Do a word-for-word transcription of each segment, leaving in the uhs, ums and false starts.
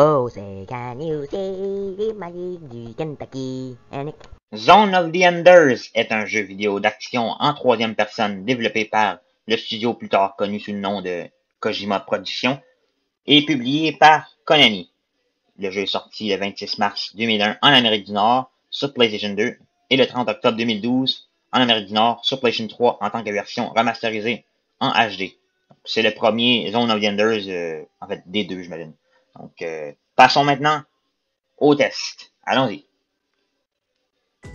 Oh, say can you see the magic du Kentucky? And... Zone of the Enders est un jeu vidéo d'action en troisième personne développé par le studio plus tard connu sous le nom de Kojima Productions et publié par Konami. Le jeu est sorti le vingt-six mars deux mille un en Amérique du Nord sur PlayStation deux et le trente octobre deux mille douze en Amérique du Nord sur PlayStation trois en tant que version remasterisée en H D. C'est le premier Zone of the Enders, euh, en fait des deux j'imagine. Donc euh, passons maintenant au test. Allons-y.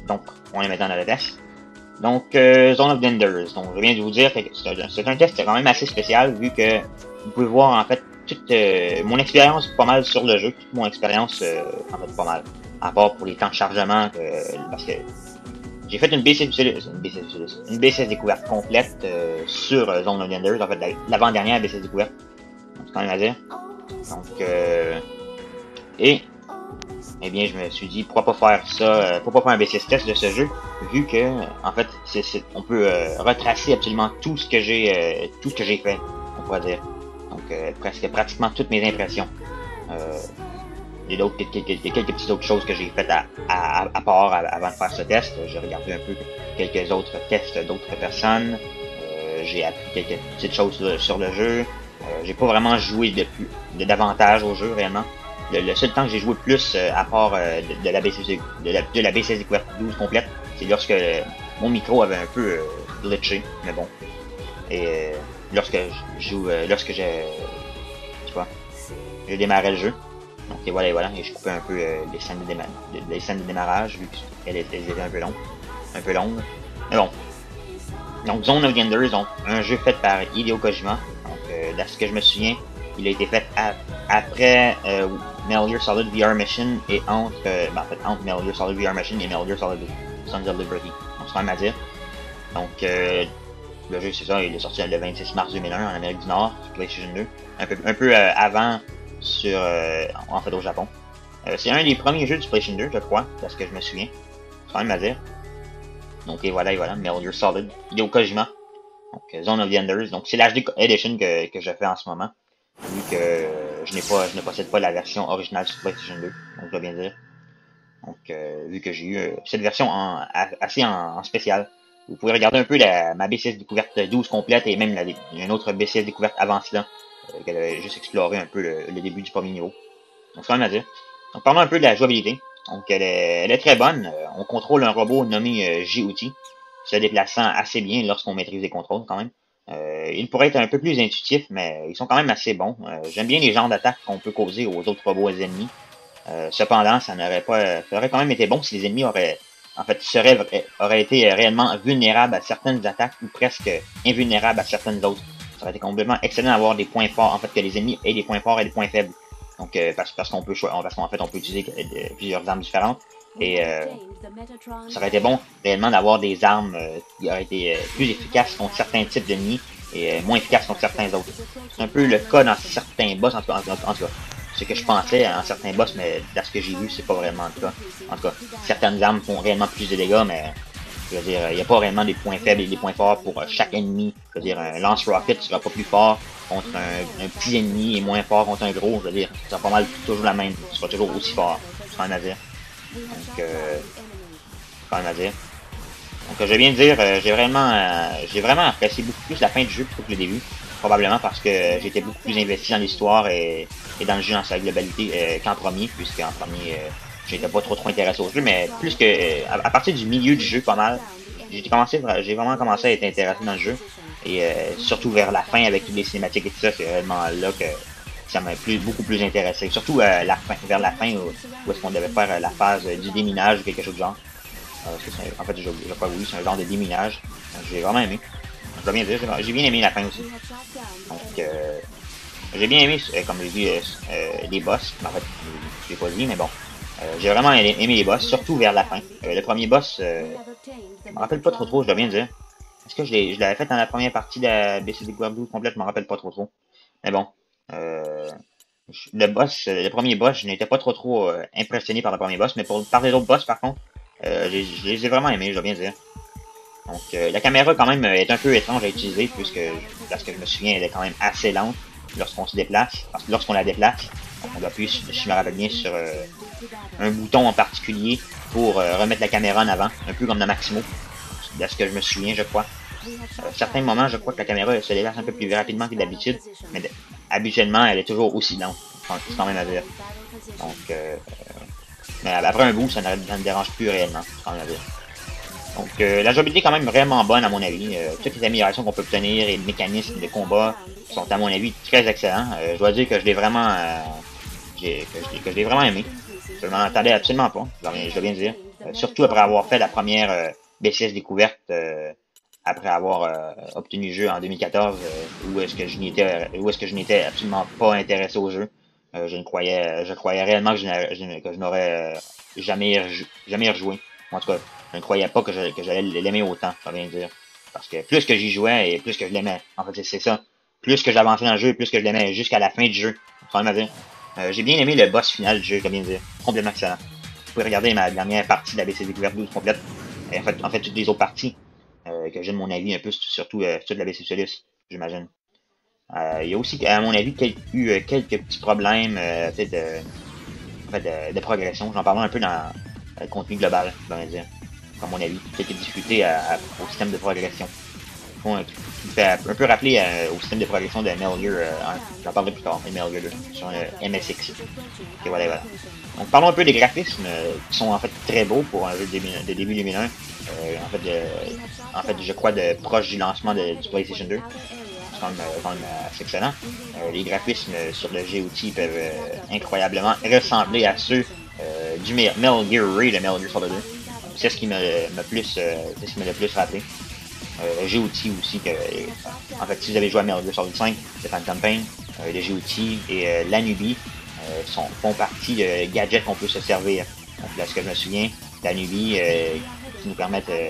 Donc on est maintenant dans le test. Donc euh, Zone of the Enders. Donc je viens de vous dire que c'est un, un test quand même assez spécial vu que vous pouvez voir en fait toute euh, mon expérience pas mal sur le jeu, toute mon expérience euh, en fait pas mal. À part pour les temps de chargement que, parce que j'ai fait une B C S, une B C S découverte complète euh, sur Zone of the Enders, en fait l'avant-dernière B C S découverte. C'est quand même à dire. Donc euh, et eh bien je me suis dit pourquoi pas faire ça, euh, pourquoi pas faire un B C S test de ce jeu, vu que en fait c'est, c'est, on peut euh, retracer absolument tout ce que j'ai euh, tout ce que j'ai fait, on pourrait dire. Donc euh, presque pratiquement toutes mes impressions. Euh, Il y a quelques petites autres choses que j'ai faites à, à, à part avant de faire ce test. J'ai regardé un peu quelques autres tests d'autres personnes. Euh, j'ai appris quelques petites choses sur, sur le jeu. Euh, j'ai pas vraiment joué de, plus, de davantage au jeu réellement. Le, le seul temps que j'ai joué plus euh, à part euh, de, de la B C S de la B C S découverte douze complète, c'est lorsque euh, mon micro avait un peu euh, glitché, mais bon. Et euh, lorsque je joue, euh, lorsque j'ai, tu vois, je démarrais le jeu. Donc et voilà, et voilà, et je coupais un peu euh, les, scènes de déma les scènes de démarrage, vu qu'elles étaient un peu longues. Un peu longues. Mais bon. Donc Zone of the Enders, donc un jeu fait par Hideo Kojima. Donc euh, de ce que je me souviens, il a été fait à, après euh, Metal Gear Solid V R Machine et entre, euh, ben, en fait, entre Metal Gear Solid V R Machine et Metal Gear Solid Sons of Liberty. On se rend à dire. Donc euh, le jeu, c'est ça, il est sorti le vingt-six mars deux mille un en Amérique du Nord, sur PlayStation deux. Un peu, un peu euh, avant... sur euh, en fait au Japon. Euh, c'est un des premiers jeux du PlayStation deux, je crois, parce que je me souviens. C'est quand même à dire. Donc et voilà, et voilà, Metal Gear Solid, Hideo Kojima. Donc Zone of the Enders. Donc c'est l'H D Edition que, que je fais en ce moment. Vu que euh, je n'ai pas je ne possède pas la version originale sur PlayStation deux, donc je dois bien dire. Donc euh, vu que j'ai eu euh, cette version en, assez en, en spécial. Vous pouvez regarder un peu la, ma B C S découverte douze complète et même la, une autre B C S découverte avant cela. Qu'elle avait juste exploré un peu le, le début du premier niveau. Donc, c'est rien à dire. Donc, parlons un peu de la jouabilité. Donc, elle est, elle est très bonne. Euh, on contrôle un robot nommé euh, J-outil, se déplaçant assez bien lorsqu'on maîtrise les contrôles, quand même. Euh, il pourrait être un peu plus intuitif, mais ils sont quand même assez bons. Euh, J'aime bien les genres d'attaques qu'on peut causer aux autres robots et ennemis. Euh, cependant, ça n'aurait pas, ça aurait quand même été bon si les ennemis auraient, en fait, seraient, auraient été réellement vulnérables à certaines attaques ou presque invulnérables à certaines autres. Ça aurait été complètement excellent d'avoir des points forts, en fait que les ennemis aient des points forts et des points faibles. Donc euh, parce, parce qu'on peut parce qu'en fait on peut utiliser euh, plusieurs armes différentes. Et euh, ça aurait été bon réellement d'avoir des armes euh, qui auraient été euh, plus efficaces contre certains types d'ennemis et euh, moins efficaces contre certains autres. C'est un peu le cas dans certains boss, en tout cas. Ce que je pensais en certains boss, mais dans ce que j'ai vu, c'est pas vraiment le cas. En tout cas, certaines armes font réellement plus de dégâts, mais. Je veux dire, il n'y a pas réellement des points faibles et des points forts pour chaque ennemi. Je veux dire, un lance-rocket sera pas plus fort contre un, un petit ennemi et moins fort contre un gros. Je veux dire, ça sera pas mal toujours la même. Il sera toujours aussi fort. C'est quand même à dire. Donc, euh, c'est quand même à dire. Donc, je viens de dire, j'ai vraiment, euh, j'ai vraiment apprécié beaucoup plus la fin du jeu plutôt que le début. Probablement parce que j'étais beaucoup plus investi dans l'histoire et, et dans le jeu dans sa globalité euh, qu'en premier, puisqu'en premier... Euh, J'étais pas trop trop intéressé au jeu, mais plus que euh, à, à partir du milieu du jeu, pas mal, j'ai commencé, j'ai vraiment commencé à être intéressé dans le jeu, et euh, surtout vers la fin avec toutes les cinématiques et tout ça, c'est vraiment là que ça m'a plus beaucoup plus intéressé, surtout euh, la fin, vers la fin où, où est-ce qu'on devait faire euh, la phase euh, du déminage ou quelque chose de genre. Euh, un, en fait, je, je crois que oui, c'est un genre de déminage. J'ai vraiment aimé. Je dois bien dire, j'ai bien aimé la fin aussi. Donc, euh, j'ai bien aimé, euh, comme j'ai dit, euh, euh, les boss. En fait, j'ai pas dit, mais bon. Euh, j'ai vraiment aimé les boss, surtout vers la fin. Euh, le premier boss, euh, je me rappelle pas trop trop, je dois bien dire. Est-ce que je l'avais fait dans la première partie de la B C D Guardiou complète, je me rappelle pas trop trop. Mais bon, euh, le boss, le premier boss, je n'étais pas trop trop euh, impressionné par le premier boss, mais pour, par les autres boss par contre, euh, je les ai vraiment aimés, je dois bien dire. Donc euh, la caméra quand même est un peu étrange à utiliser, puisque parce que je me souviens, elle est quand même assez lente lorsqu'on se déplace, parce que lorsqu'on la déplace. on doit appuyer bien sur euh, un bouton en particulier pour euh, remettre la caméra en avant, un peu comme dans Maximo, de ce que je me souviens, je crois. À certains moments, je crois que la caméra elle, se déverse un peu plus rapidement que d'habitude, mais habituellement, elle est toujours aussi lente, c'est quand même à dire. Donc, euh, mais après un bout, ça ne me dérange plus réellement, c'est quand même à dire. Donc, euh, la jouabilité est quand même vraiment bonne à mon avis. Euh, toutes les améliorations qu'on peut obtenir et les mécanismes de combat sont à mon avis très excellents. Euh, je dois dire que je l'ai vraiment, euh, j'ai, que, que je l'ai vraiment aimé. Je m'en attendais absolument pas, je dois bien dire. Euh, surtout après avoir fait la première euh, B C S découverte, euh, après avoir euh, obtenu le jeu en deux mille quatorze, euh, où est-ce que je n'étais, où est-ce que je n'étais absolument pas intéressé au jeu. Euh, je ne croyais, je croyais réellement que je n'aurais jamais, rejou jamais rejoué. En tout cas, je ne croyais pas que j'allais l'aimer autant, ça vient de dire. Parce que plus que j'y jouais et plus que je l'aimais. En fait, c'est ça. Plus que j'avançais dans le jeu, plus que je l'aimais jusqu'à la fin du jeu. Ça vient de dire. Euh, J'ai bien aimé le boss final du jeu, ça vient de dire. Complètement excellent. Vous pouvez regarder ma dernière partie de la B C S Découverte douze complète. Et en fait, en fait, toutes les autres parties euh, que j'ai de mon avis un peu, surtout euh, toute la B C S Solid, j'imagine. Euh, il y a aussi, à mon avis, quelques, eu quelques petits problèmes euh, de, en fait, de, de progression. J'en parlerai un peu dans le contenu global, je vais dire, à mon avis, peut-être discuté à, à, au système de progression. Bon, qui fait un peu rappeler euh, au système de progression de Metal Gear, euh, j'en parlerai plus tard, Metal Gear deux, sur euh, M S X. Et voilà, voilà. Donc parlons un peu des graphismes, euh, qui sont en fait très beaux pour un jeu de, de début deux mille un, euh, en, fait, de, en fait, je crois, de proche du lancement de, du PlayStation deux. Quand même assez excellent. Euh, les graphismes sur le J-outil peuvent euh, incroyablement ressembler à ceux euh, du Metal Gear Ray de Metal Gear Solid deux. C'est ce qui me le plus, euh, c'est ce qui me le plus rappelé. Euh, le J-outil aussi que, euh, en fait, si vous avez joué à Metal Gear Solid cinq, le fan campaign, euh, le J-outil et euh, l'Anubi euh, sont font partie de gadgets qu'on peut se servir. Donc là, ce que je me souviens, l'Anubi euh, qui nous permet, euh,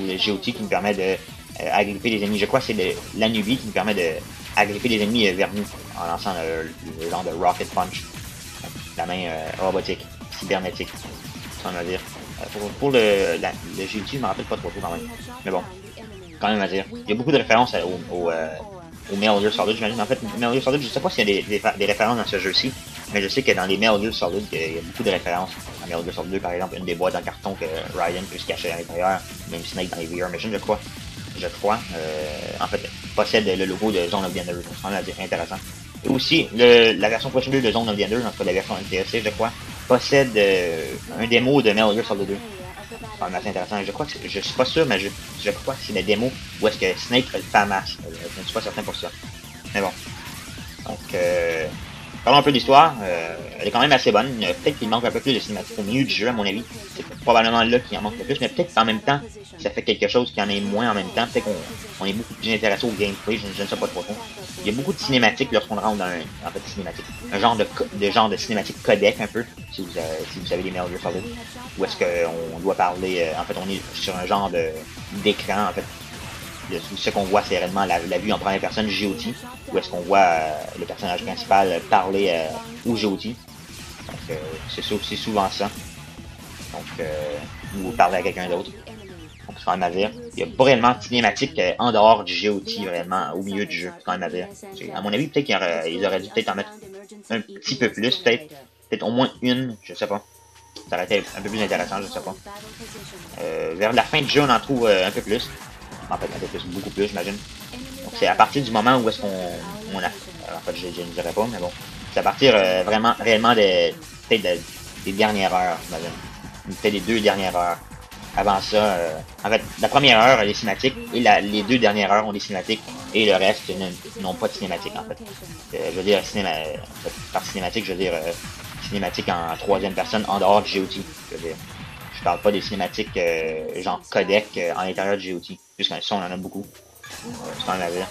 le J-outil qui nous permet de Euh, agripper les ennemis. Je crois que c'est l'Anubi qui nous permet de agripper les ennemis euh, vers nous en lançant le, le, le genre de Rocket Punch. La main euh, robotique, cybernétique, on va dire. Euh, pour, pour le, la, le J-outil, je ne me rappelle pas trop trop quand même. Mais bon, quand même à dire. Il y a beaucoup de références à, au, au, euh, au Metal Gear Solid, j'imagine. En fait, Metal Gear Solid, je ne sais pas s'il y a des, des, des références dans ce jeu-ci, mais je sais que dans les Metal Gear Solid, il y a beaucoup de références. À Metal Gear Solid deux, par exemple, une des boîtes en carton que Ryan peut se cacher à l'intérieur, même Snake dans les V R Machine, je crois. je crois, euh, en fait, possède le logo de Zone of the Enders, c'est vraiment intéressant. Et aussi, le, la version prochaine de Zone of the Enders, en tout cas la version D L C, je crois, possède euh, un démo de Metal Gear Solid deux. C'est vraiment assez intéressant, je crois que, je suis pas sûr, mais je, je crois que c'est la démo où est-ce que Snake a le FAMAS, je ne suis pas certain pour ça. Mais bon, donc, euh, parlons un peu d'histoire, euh, elle est quand même assez bonne, peut-être qu'il manque un peu plus de cinématiques au milieu du jeu à mon avis, c'est probablement là qu'il en manque le plus, mais peut-être qu'en même temps, ça fait quelque chose qu'il y en ait moins en même temps, peut-être qu'on on est beaucoup plus intéressé au gameplay, je, je ne sais pas trop trop. Il y a beaucoup de cinématiques lorsqu'on rentre dans un, en fait, cinématique, un genre de, de genre de cinématique codec un peu, si vous, euh, si vous savez les Metal Gear Solid, où est-ce qu'on doit parler, euh, en fait on est sur un genre d'écran en fait. Le, ce qu'on voit, c'est réellement la, la vue en première personne du J-outil, où est-ce qu'on voit euh, le personnage principal parler euh, au J-outil. Donc, euh, c'est souvent ça. Donc, euh, ou parler à quelqu'un d'autre. Donc, c'est quand même à dire. Il y a pas réellement de cinématique euh, en dehors du J-outil, vraiment, au milieu du jeu. C'est quand même à dire. À mon avis, peut-être qu'ils auraient, auraient dû peut-être en mettre un petit peu plus, peut-être peut-être au moins une, je sais pas. Ça aurait été un peu plus intéressant, je sais pas. Euh, vers la fin du jeu, on en trouve euh, un peu plus. En fait, un peu plus, beaucoup plus, j'imagine. Donc, c'est à partir du moment où est-ce qu'on on a... En fait, je, je ne dirais pas, mais bon. C'est à partir euh, vraiment, réellement des... Peut-être de, des dernières heures, j'imagine. Peut-être des deux dernières heures. Avant ça, euh, en fait, la première heure a des cinématiques, et la, les deux dernières heures ont des cinématiques, et le reste n'ont pas de cinématiques, en fait. Euh, je veux dire, cinéma, euh, en fait, par cinématique, je veux dire, euh, cinématique en troisième personne, en dehors du J-outil, je veux dire. Je parle pas des cinématiques euh, genre codec euh, en l'intérieur du J-outil. Jusqu'à ça, on en a beaucoup. Euh, c'est quand même à dire.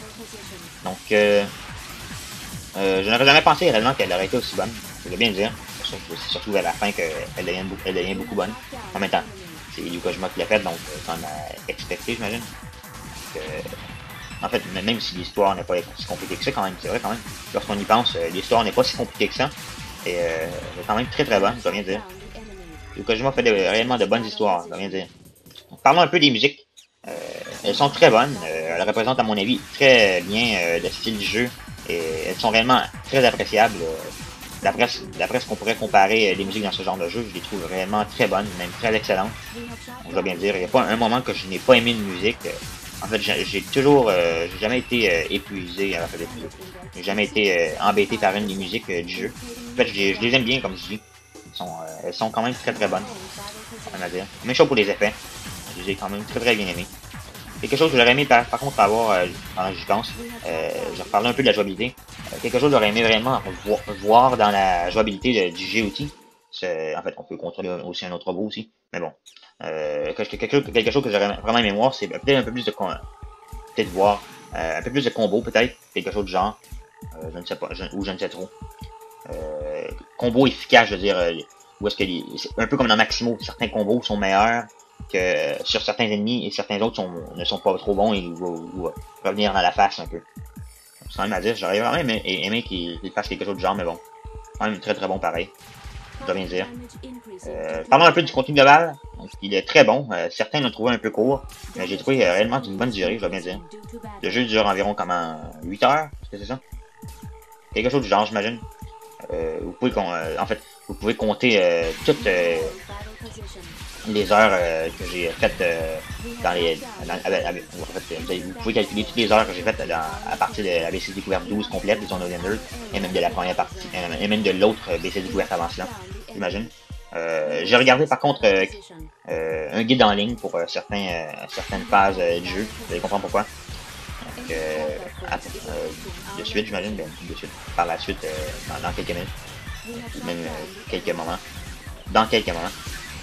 Donc, euh, euh, je n'aurais jamais pensé réellement qu'elle aurait été aussi bonne. Je veux bien le dire. C'est surtout vers la fin qu'elle devient, elle devient beaucoup bonne. En même temps, c'est Yuka Juma qui l'a fait, donc euh, ça en a expecté, j'imagine. Euh, en fait, même si l'histoire n'est pas si compliquée que ça, quand même, c'est vrai quand même. Lorsqu'on y pense, l'histoire n'est pas si compliquée que ça. Et euh, elle est quand même très très bonne, je veux bien le dire. Yuka Juma fait de, réellement de bonnes histoires, je veux bien le dire. Donc, parlons un peu des musiques. Euh, elles sont très bonnes, euh, elles représentent à mon avis très bien euh, le style du jeu et elles sont réellement très appréciables. Euh, d'après ce qu'on pourrait comparer les musiques dans ce genre de jeu, je les trouve vraiment très bonnes, même très excellentes. On doit bien le dire, il n'y a pas un moment que je n'ai pas aimé de musique. En fait, j'ai toujours, euh, j'ai jamais été euh, épuisé, en fait, épuisé. J'ai jamais été euh, embêté par une des musiques euh, du jeu. En fait, je les aime bien comme je dis. Elles sont, euh, elles sont quand même très très bonnes, on va dire. Même chose pour les effets, je les ai quand même très très bien aimés. Quelque chose que j'aurais aimé par, par contre avoir, euh, pendant que j'y pense, euh, je reparlais un peu de la jouabilité. Euh, quelque chose que j'aurais aimé vraiment vo voir dans la jouabilité de, du J-outil. En fait, on peut contrôler aussi un autre robot aussi, mais bon. Euh, quelque, quelque, quelque chose que j'aurais vraiment aimé voir, c'est peut-être un peu plus de peut-être voir euh, un peu plus de combos, peut-être quelque chose de genre, euh, je ne sais pas, je, ou je ne sais trop. Euh, combos efficaces, je veux dire, euh, où est-ce que les, est un peu comme dans Maximo, certains combos sont meilleurs que euh, sur certains ennemis et certains autres sont, ne sont pas trop bons et vont revenir dans la face un peu. Sans même à dire, j'aurais vraiment aimé, aimé qu'ils qu'il fassent quelque chose de genre, mais bon, quand même très très bon pareil. Je dois bien dire. Euh, parlons un peu du contenu global. Donc, il est très bon. Euh, certains l'ont trouvé un peu court, mais j'ai trouvé euh, réellement d'une bonne durée, je dois bien dire. Le jeu dure environ comme huit heures, est-ce que c'est ça? Quelque chose du genre, j'imagine. Euh, vous pouvez con euh, en fait, vous pouvez compter euh, toutes euh, les heures euh, que j'ai faites euh, dans les. Dans, avec, avec, en fait, vous pouvez calculer toutes les heures que j'ai faites dans, à partir de la B C découverte douze complète de Zone of the Enders et même de la première partie et même de l'autre B C découverte avant cela, j'imagine. Euh, j'ai regardé par contre euh, euh, un guide en ligne pour euh, certains, euh, certaines phases euh, du jeu, vous allez comprendre pourquoi. Donc, euh, à, euh, de suite, j'imagine, ben, de suite, par la suite, euh, dans, dans quelques minutes, ou même euh, quelques moments, dans quelques moments.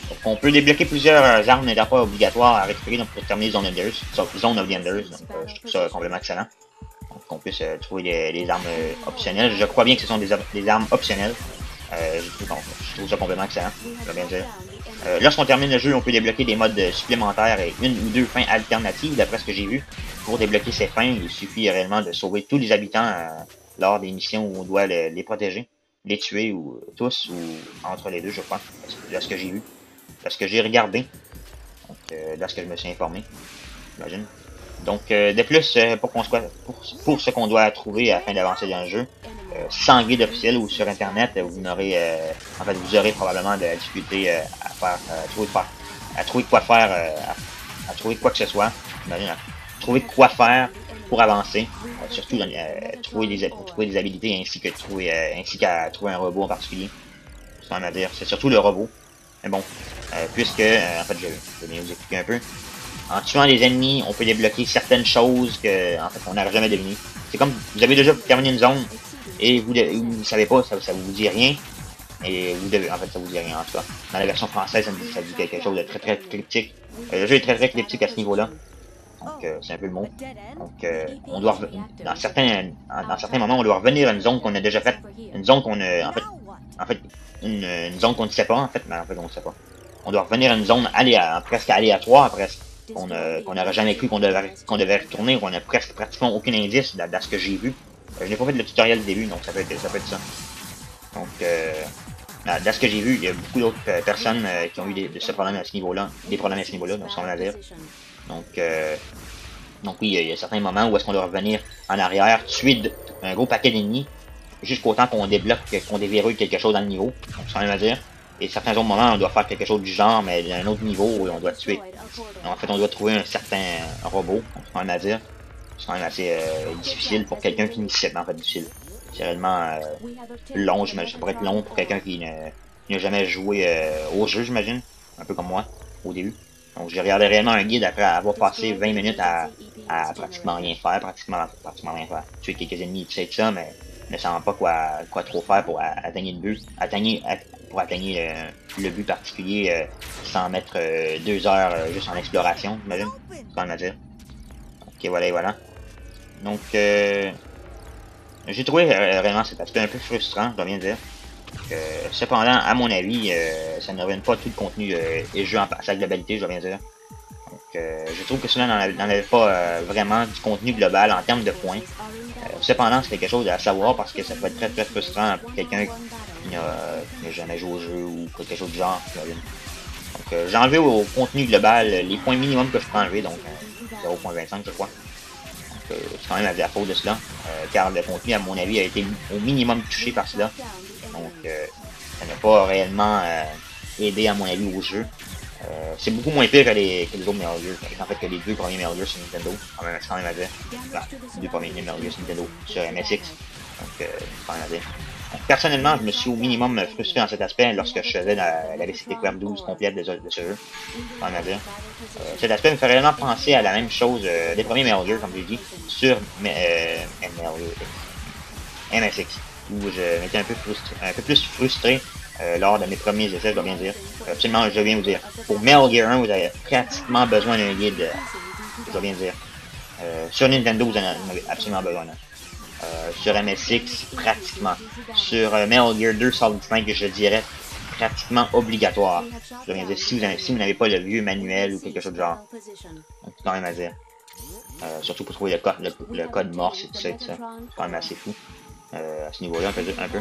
Donc, on peut débloquer plusieurs armes et d'apport obligatoires à récupérer donc, pour terminer Zone of the Enders, Zone of the Enders, donc euh, je trouve ça complètement excellent. Donc qu'on puisse euh, trouver les, les armes euh, optionnelles, je crois bien que ce sont des, des armes optionnelles. Euh, je, trouve, je trouve ça complètement excellent, je dois bien dire. Euh, Lorsqu'on termine le jeu, on peut débloquer des modes supplémentaires et une ou deux fins alternatives, d'après ce que j'ai vu. Pour débloquer ces fins, il suffit réellement de sauver tous les habitants euh, lors des missions où on doit le, les protéger, les tuer ou tous, ou entre les deux, je crois, lorsque j'ai vu, lorsque j'ai regardé, donc, euh, lorsque je me suis informé, j'imagine. Donc, euh, de plus, euh, pour, qu'on soit, pour, pour ce qu'on doit trouver afin d'avancer dans le jeu, euh, sans guide officiel ou sur Internet, vous n'aurez, euh, en fait, vous aurez probablement de la difficulté euh, à faire, euh, à trouver, à trouver quoi faire, euh, à, à trouver quoi que ce soit, j'imagine, à trouver quoi faire pour avancer, euh, surtout dans, euh, trouver des, pour trouver des habilités ainsi que trouver, euh, ainsi qu'à trouver un robot en particulier. C'est même à dire, c'est surtout le robot. Mais bon, euh, puisque, euh, en fait, je, je vais bien vous expliquer un peu. En tuant les ennemis, on peut débloquer certaines choses que, en fait, on n'aurait jamais deviné. C'est comme, vous avez déjà terminé une zone, et vous ne savez pas, ça, ça vous dit rien. Et vous devez, en fait, ça vous dit rien, en tout cas. Dans la version française, ça, ça dit quelque chose de très très cryptique. Euh, le jeu est très très cryptique à ce niveau-là. Donc, euh, c'est un peu le mot. Donc, euh, on doit, dans certains, dans certains moments, on doit revenir à une zone qu'on a déjà faite. Une zone qu'on a, en fait, en fait, une, une zone qu'on ne sait pas, en fait, mais en fait, on ne sait pas. On doit revenir à une zone aléatoire, presque aléatoire, presque. qu'on n'aurait jamais cru qu'on devait, qu'on devait retourner, qu'on n'a presque pratiquement aucun indice dans, dans ce que j'ai vu. Je n'ai pas fait le tutoriel au début, donc ça peut être ça. Peut être ça. Donc, euh, dans ce que j'ai vu, il y a beaucoup d'autres personnes euh, qui ont eu des, de ce problème à ce niveau-là, des problèmes à ce niveau-là, donc ça on va dire. Donc, euh, donc oui, il y a certains moments où est-ce qu'on doit revenir en arrière, tuer un gros paquet d'ennemis, jusqu'au temps qu'on débloque, qu'on déverrouille quelque chose dans le niveau, donc ça on va dire. Et certains autres moments, on doit faire quelque chose du genre, mais d'un autre niveau où on doit tuer. Donc, en fait, on doit trouver un certain robot, on va dire. C'est quand même assez euh, difficile pour quelqu'un qui ne sait pas, en fait, difficile. C'est réellement euh, long, j'imagine. Ça pourrait être long pour quelqu'un qui n'a jamais joué euh, au jeu, j'imagine. Un peu comme moi, au début. Donc, j'ai regardé réellement un guide après avoir passé vingt minutes à, à pratiquement rien faire, pratiquement, pratiquement rien faire. Tuer quelques ennemis, tu sais que ça, mais ne savant pas quoi, quoi trop faire pour atteindre le but. Atteindre, at pour atteindre le, le but particulier euh, sans mettre euh, deux heures euh, juste en exploration, j'imagine, c'est quand même à dire. Ok, voilà et voilà. Donc, euh, j'ai trouvé euh, vraiment cet aspect un peu frustrant, je dois bien dire. Euh, cependant, à mon avis, euh, ça ne ruine pas tout le contenu euh, et le jeu en sa globalité, je dois bien dire. Donc, euh, je trouve que cela n'en avait pas euh, vraiment du contenu global en termes de points. Euh, cependant, c'est quelque chose à savoir parce que ça peut être très très frustrant pour quelqu'un qui n'a jamais joué au jeu ou quelque chose du genre. Donc, euh, j'ai enlevé au contenu global les points minimums que je peux enlever, donc euh, zéro virgule vingt-cinq je crois. Donc, euh, c'est quand même à la faute de cela, euh, car le contenu, à mon avis, a été au minimum touché par cela. donc euh, ça n'a pas réellement euh, aidé à mon avis au jeu. Euh, c'est beaucoup moins pire que les, que les autres Metal Gear, en fait que les deux premiers Metal Gear sur Nintendo, quand même, c'est quand même à dire, non, les deux premiers Metal Gear sur Nintendo, sur M S X, donc euh, c'est quand même à dire. Personnellement, je me suis au minimum frustré dans cet aspect lorsque je faisais la, la V C T Web douze complète de, de ce jeu, c'est quand même à dire. Euh, cet aspect me fait réellement penser à la même chose euh, des premiers Metal Gear, comme je l'ai dit, sur euh, M S X, où je m'étais un peu frustré, un peu plus frustré Euh, lors de mes premiers essais, je dois bien dire. Absolument, je dois bien vous dire. Pour Metal Gear un, vous avez pratiquement besoin d'un guide, euh, je dois bien dire. Euh, sur Nintendo, vous en avez absolument besoin. Hein. Euh, sur M S X, pratiquement. Sur euh, Metal Gear deux Solid cinq, je dirais pratiquement obligatoire. Je dois bien dire, si vous n'avez si pas le vieux manuel ou quelque chose de genre. Donc, c'est quand même à dire. Euh, surtout pour trouver le code, le, le code morse et tout ça, et tout ça. C'est quand même assez fou. Euh, à ce niveau-là, un peu, un peu.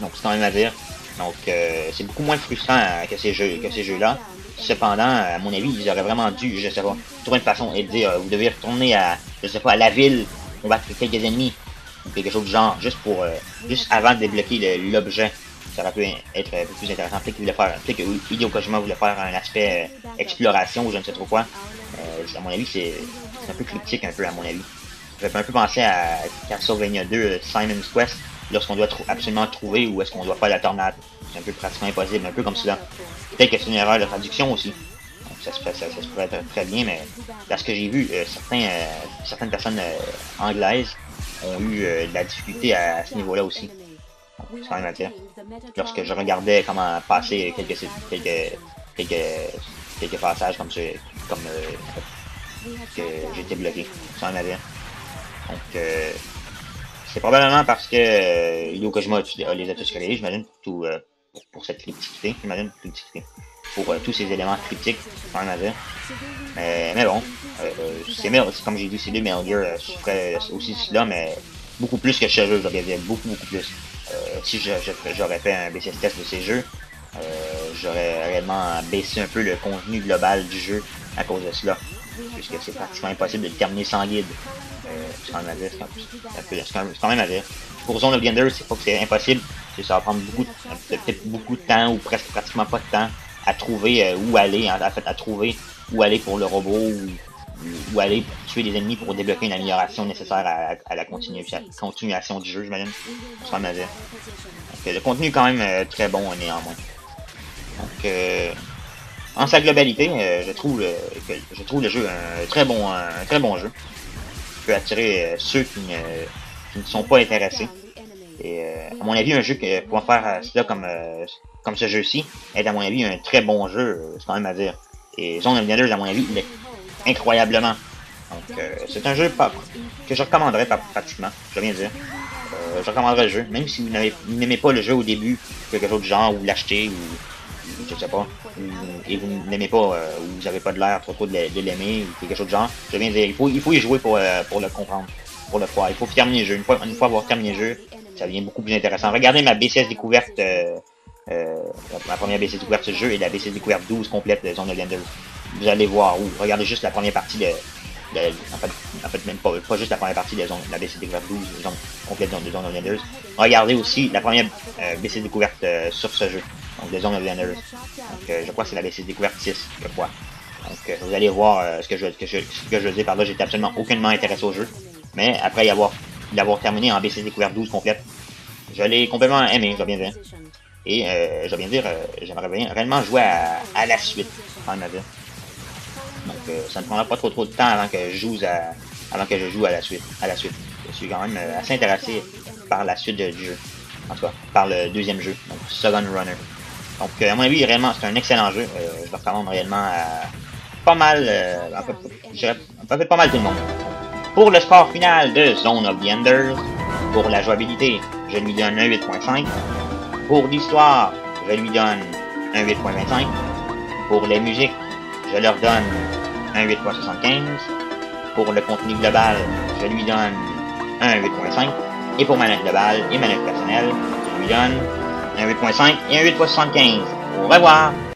Donc c'est quand même à dire. Donc euh, c'est beaucoup moins frustrant euh, que ces jeux, que ces jeux-là. Cependant, à mon avis, ils auraient vraiment dû, je sais pas, trouver une façon et dire, euh, vous devez retourner à, je sais pas, à la ville, combattre quelques ennemis ou quelque chose du genre, juste pour, euh, juste avant de débloquer l'objet. Ça aurait pu être un peu plus intéressant. Peut-être qu'ils voulaient faire, peut-être que Hideo Kojima voulait faire un aspect euh, exploration ou je ne sais trop quoi. Euh, à mon avis, c'est un peu cryptique, un peu à mon avis. Ça fait un peu penser à Castlevania deux Simon's Quest, lorsqu'on doit tr absolument trouver où est-ce qu'on doit faire la tornade. C'est un peu pratiquement impossible, un peu comme cela. Peut-être que c'est une erreur de traduction aussi. Donc ça se, ça, ça se pourrait être très bien, mais parce ce que j'ai vu, euh, certains, euh, certaines personnes euh, anglaises ont eu euh, de la difficulté à, à ce niveau-là aussi. C'est quand même à dire. Lorsque je regardais comment passer quelques quelques, quelques, quelques passages comme, ce, comme euh, que j'étais bloqué, c'est quand même à dire. Donc, euh, c'est probablement parce que euh, Hideo Kojima a les a tous créés, j'imagine, pour tout, euh, pour, pour cette critique, j'imagine, pour, pour euh, tous ces éléments critiques, quand même à dire. Mais, mais bon, euh, comme j'ai dit, ces deux Metal Gear euh, souffraient aussi cela, mais beaucoup plus que chez eux, je dois dire, beaucoup, beaucoup plus. Euh, si j'aurais fait un B C S test de ces jeux, euh, j'aurais réellement baissé un peu le contenu global du jeu à cause de cela, puisque c'est pratiquement impossible de le terminer sans guide. Euh, c'est quand même à dire, c'est quand, quand même à dire. Pour Zone of the Enders, c'est pas que c'est impossible, c'est ça va prendre beaucoup, peut-être beaucoup de temps ou presque pratiquement pas de temps à trouver euh, où aller, en fait à trouver où aller pour le robot, ou où aller pour tuer des ennemis pour débloquer une amélioration nécessaire à, à la continu, à continuation du jeu, j'imagine. C'est quand même à dire. Donc, le contenu est quand même euh, très bon néanmoins. Donc euh, en sa globalité, euh, je trouve euh, que je trouve le jeu un très bon, un très bon jeu. Peut attirer euh, ceux qui ne, qui ne sont pas intéressés. Et euh, à mon avis, un jeu que pour faire cela comme, euh, comme ce jeu-ci est à mon avis un très bon jeu, c'est quand même à dire. Et Zone of the Enders, à mon avis, il est incroyablement. Donc euh, c'est un jeu pas, que je recommanderais pas, pratiquement, je viens de dire. Euh, je recommanderais le jeu, même si vous n'aimez pas le jeu au début, quelque chose du genre, ou l'acheter, ou, ou je sais pas, ou, et vous n'aimez pas, euh, ou vous n'avez pas de l'air trop trop de l'aimer, ou quelque chose du genre, je viens de dire, il faut, il faut y jouer pour, euh, pour le comprendre, pour le croire, il faut terminer le jeu, une fois, une fois avoir terminé le jeu, ça devient beaucoup plus intéressant. Regardez ma B C S découverte, euh, euh, ma première B C S découverte sur le jeu, et la B C S découverte douze complète de Zone of the Enders. Vous allez voir, ou regardez juste la première partie de... De, en, fait, en fait, même pas, pas juste la première partie de la B C découverte douze, donc complète de Zone of the Enders. Regardez aussi la première euh, B C découverte euh, sur ce jeu, donc de Zone of the Enders. Donc euh, je crois que c'est la B C découverte six, je crois. Donc euh, vous allez voir euh, ce que je, que je, ce que je dis par là, j'étais absolument aucunement intéressé au jeu. Mais après y avoir, l'avoir terminé en B C découverte douze complète, je l'ai complètement aimé, je dois bien dire. Et euh, je dois bien dire, euh, j'aimerais bien réellement jouer à, à la suite, en ma vie. Donc euh, ça ne prendra pas trop trop de temps avant que je joue à, avant que je joue à la suite. À la suite. Je suis quand même euh, assez intéressé par la suite de, du jeu. En tout cas, par le deuxième jeu, donc Second Runner. Donc euh, à mon avis, réellement, c'est un excellent jeu. Euh, je le recommande réellement à pas mal, euh, à peu, à peu, pas mal tout le monde. Pour le score final de Zone of the Enders, pour la jouabilité, je lui donne un huit virgule cinq. Pour l'histoire, je lui donne un huit virgule vingt-cinq. Pour les musiques, je leur donne un huit virgule soixante-quinze. Pour le contenu global, je lui donne un huit virgule cinq. Et pour manette globale et manette personnelle, je lui donne un huit virgule cinq et un huit virgule soixante-quinze. Au revoir!